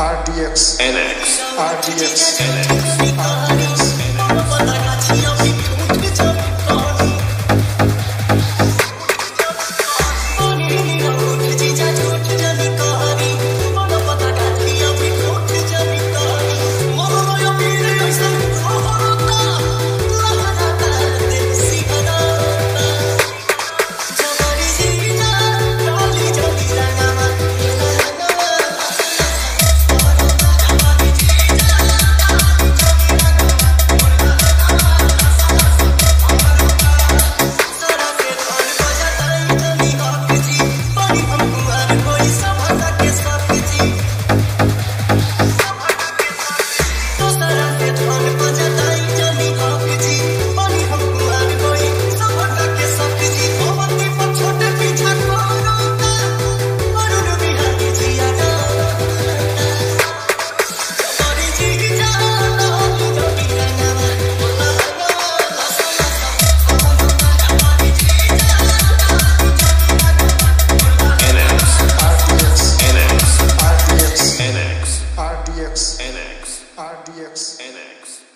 RDX, NX,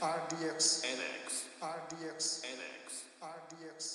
RDX, NX, RDX, NX, RDX.